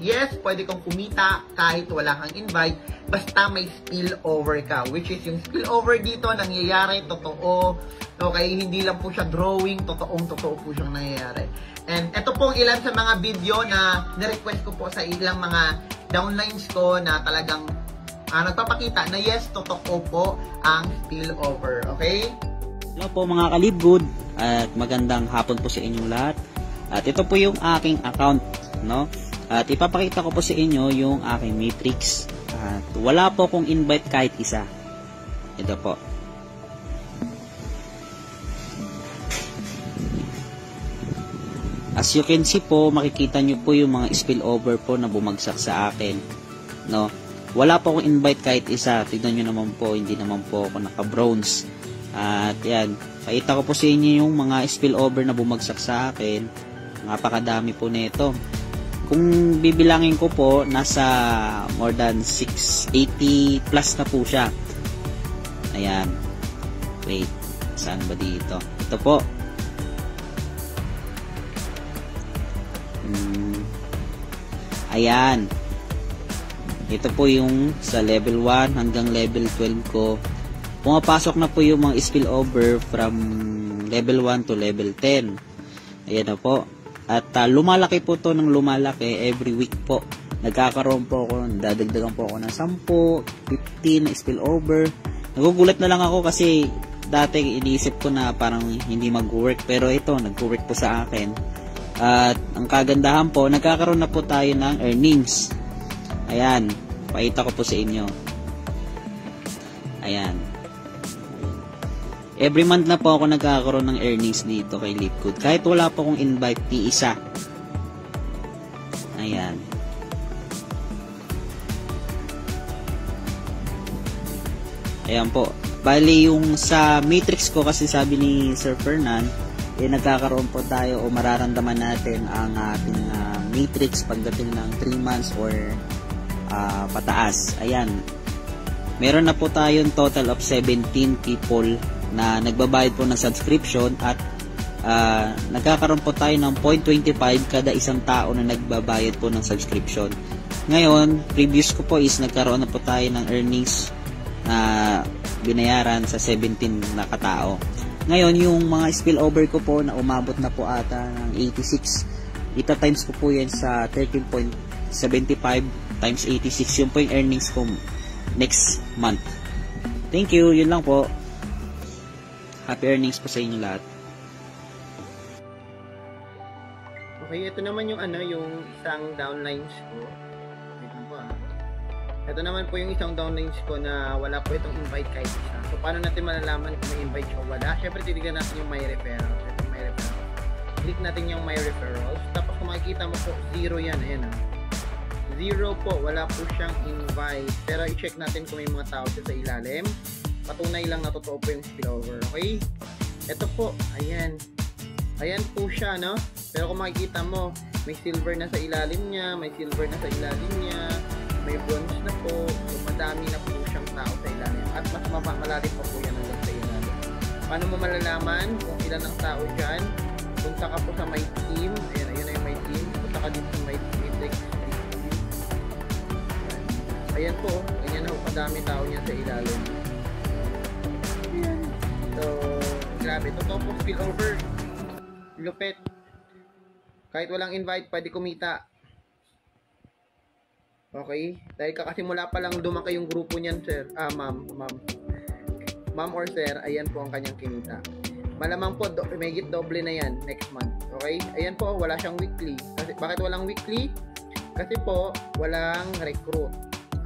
Yes, pwede kang kumita kahit wala kang invite, basta may spillover ka. Which is, yung spillover dito, nangyayari, totoo. Okay, hindi lang po siya drawing, totoo po siyang nangyayari. And ito pong ilan sa mga video na nirequest ko po sa ilang mga downlines ko na talagang nagpapakita na yes, totoo po ang spillover. Okay? Hello po mga ka-LiveGood, at magandang hapon po sa inyong lahat. At ito po yung aking account, no? At ipapakita ko po sa inyo yung aking matrix. At wala po akong invite kahit isa. Ito po. As you can see po, makikita nyo po yung mga spillover po na bumagsak sa akin. No? Wala po akong invite kahit isa. Tignan nyo naman po, hindi naman po ako naka-bronze. At yan, pakita ko po sa inyo yung mga spillover na bumagsak sa akin. Napakadami po nito. Kung bibilangin ko po, nasa more than 680 plus na po siya. Ayan. Wait, saan ba dito? Ito po. Ayan. Ito po yung sa level 1 hanggang level 12 ko. Pumapasok na po yung mga spillover from level 1 to level 10. Ayan na po. At lumalaki po to ng lumalaki every week po. Nagkakaroon po ako, dadagdagan po ako ng 10, 15 na spillover. Nagugulat na lang ako kasi dati iniisip ko na parang hindi mag-work. Pero ito, nag-work po sa akin. At ang kagandahan po, nagkakaroon na po tayo ng earnings. Ayan, pakita ko po sa inyo. Ayan. Every month na po ako nagkakaroon ng earnings dito kay LiveGood. Kahit wala po akong invite, isa. Ayan. Ayan po. Bali yung sa matrix ko kasi sabi ni Sir Fernan, nagkakaroon po tayo o mararamdaman natin ang ating matrix pagdating ng 3 months or pataas. Ayan. Meron na po tayong total of 17 people na nagbabayad po ng subscription at nagkakaroon po tayo ng 0.25 kada isang tao na nagbabayad po ng subscription. Ngayon, previous ko po is nagkaroon na po tayo ng earnings na binayaran sa 17 na katao. Ngayon, yung mga spillover ko po na umabot na po ata ng 86, ita times ko po yan sa 13.75 times 86, yung po yung earnings ko next month. Thank you, yun lang po. Happy earnings po sa inyo lahat. Okay, ito naman yung yung isang downlines ko. Ito naman po yung isang downlines ko na wala po itong invite kahit isa. So paano natin malalaman kung may invite o wala? Syempre titignan natin yung my referrals. Ito yung my referrals. Click natin yung my referrals. Tapos kung makikita mo po, 0 yan. Ayan, 0 po, wala po siyang invite. Pero i-check natin kung may mga tao sa ilalim. Patunay lang na totoo po yung spillover. Okay? Ito po, ayan. Ayan po siya, no? Pero kung makikita mo, may silver na sa ilalim niya, may bronze na po, so madami na po siyang tao sa ilalim. At mas malalim pa po yan hanggang sa ilalim. Paano mo malalaman kung ilan ang tao dyan? Punta ka po sa my team. Ayan, ayan na yung my team. Punta ka din sa my matrix. Ayan po, ganyan na po kadami tao niya sa ilalim. So, grabe. Totoo po, spillover. Lupet. Kahit walang invite, pwede kumita. Okay? Dahil kakasimula pa lang dumaki yung grupo niyan, sir. Ma'am or sir, ayan po ang kanyang kinita. Malamang po, may higit doble na yan next month. Okay? Ayan po, wala siyang weekly. Kasi, bakit walang weekly? Kasi po, walang recruit.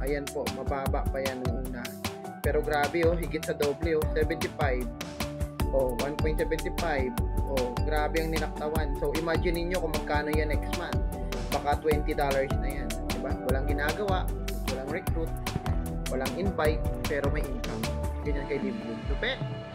Ayan po, mababa pa yan nung una. Pero grabe oh, higit sa doble oh, 75. Oh, 1.75. Oh, grabe ang ninaktawan. So imagine niyo kung magkano yan next month. Baka $20 na yan, di ba? Walang ginagawa, walang recruit, walang invite, pero may income. Ganyan kay LiveGood. Lupet.